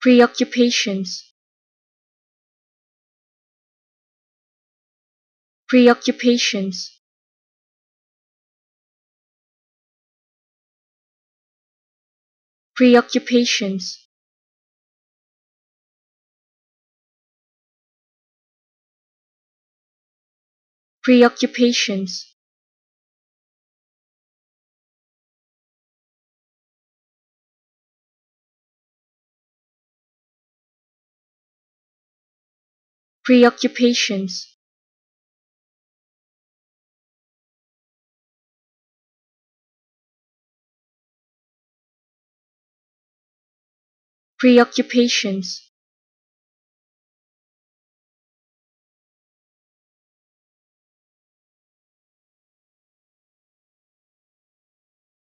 Preoccupations. Preoccupations. Preoccupations. Preoccupations. Preoccupations. Preoccupations.